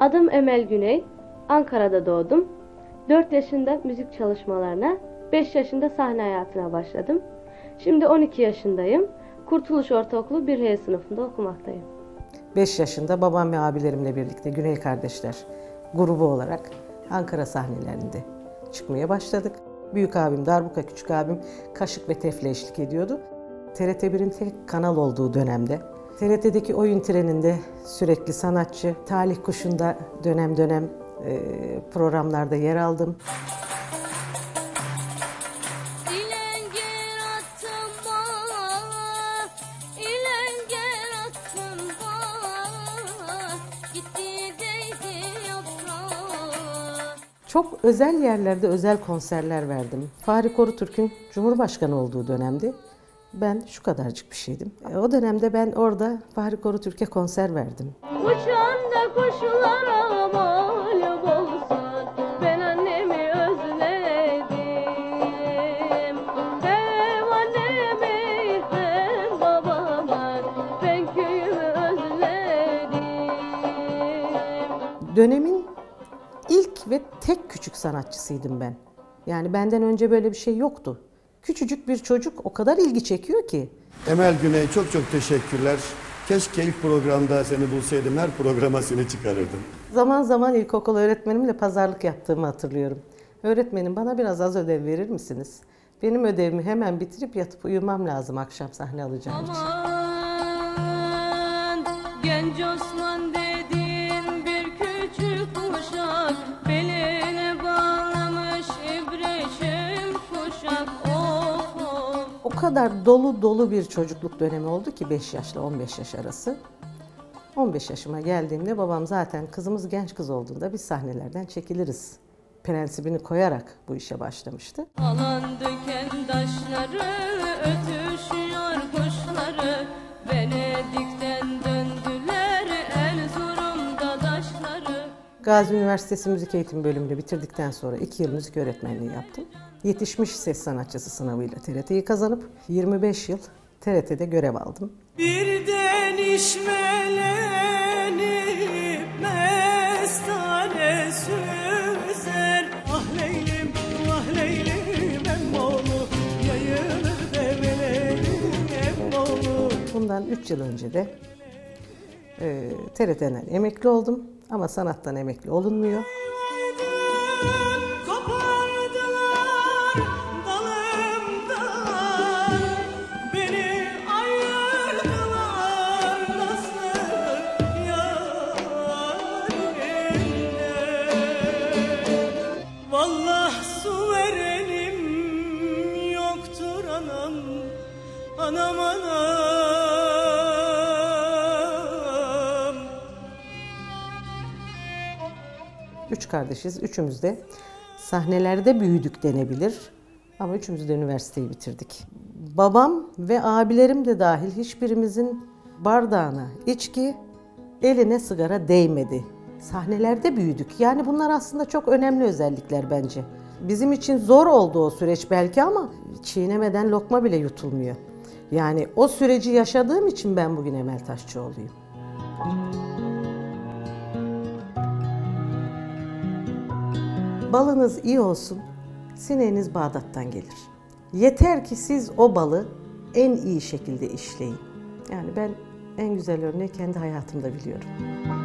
Adım Emel Güney, Ankara'da doğdum. 4 yaşında müzik çalışmalarına, 5 yaşında sahne hayatına başladım. Şimdi 12 yaşındayım. Kurtuluş Ortaokulu 1H sınıfında okumaktayım. 5 yaşında babam ve abilerimle birlikte Güney Kardeşler grubu olarak Ankara sahnelerinde çıkmaya başladık. Büyük abim darbuka, küçük abim kaşık ve tefle eşlik ediyordu. TRT1'in tek kanal olduğu dönemde, TRT'deki oyun treninde sürekli sanatçı, Talih Kuşu'nda dönem dönem programlarda yer aldım. Çok özel yerlerde özel konserler verdim. Fahri Korutürk'ün Cumhurbaşkanı olduğu dönemde ben şu kadarcık bir şeydim. O dönemde ben orada Fahri Korutürk'e konser verdim. Uçan da koşulara malum olsun, ben annemi özledim. Hem annemi hem babamı, ben köyümü özledim. Dönemin ilk ve tek küçük sanatçısıydım ben. Yani benden önce böyle bir şey yoktu. Küçücük bir çocuk o kadar ilgi çekiyor ki. Emel Güney, çok çok teşekkürler. Keşke ilk programda seni bulsaydım, her programa seni çıkarırdım. Zaman zaman ilkokul öğretmenimle pazarlık yaptığımı hatırlıyorum. Öğretmenim, bana biraz az ödev verir misiniz? Benim ödevimi hemen bitirip yatıp uyumam lazım akşam sahne alacağım için. Aman, genç Osman dedin bir küçük kuşak, beline bağlamış ibreşim kuşak. O kadar dolu bir çocukluk dönemi oldu ki 5 yaşla 15 yaş arası. 15 yaşıma geldiğimde babam zaten kızımız genç kız olduğunda biz sahnelerden çekiliriz prensibini koyarak bu işe başlamıştı. Alan döken taşları, ötüşüyor kuşları, Venedik'ten döndüler Erzurum'da taşları. Gazi Üniversitesi Müzik Eğitimi bölümünü bitirdikten sonra 2 yıl müzik öğretmenliği yaptım. Yetişmiş ses sanatçısı sınavıyla TRT'yi kazanıp 25 yıl TRT'de görev aldım. Birden işmelenip mestane süzer, ah Leylim, ah Leylim Emmoğlu, yayılır develerim Emmoğlu. Bundan 3 yıl önce de TRT'den emekli oldum ama sanattan emekli olunmuyor. Anam anam. 3 kardeşiz. Üçümüz de sahnelerde büyüdük denebilir. Ama üçümüz de üniversiteyi bitirdik. Babam ve abilerim de dahil hiçbirimizin bardağına içki, eline sigara değmedi. Sahnelerde büyüdük. Yani bunlar aslında çok önemli özellikler bence. Bizim için zor oldu o süreç belki ama çiğnemeden lokma bile yutulmuyor. Yani o süreci yaşadığım için ben bugün Emel Taşçıoğlu'yum. Balınız iyi olsun, sineğiniz Bağdat'tan gelir. Yeter ki siz o balı en iyi şekilde işleyin. Yani ben en güzel örneği kendi hayatımda biliyorum.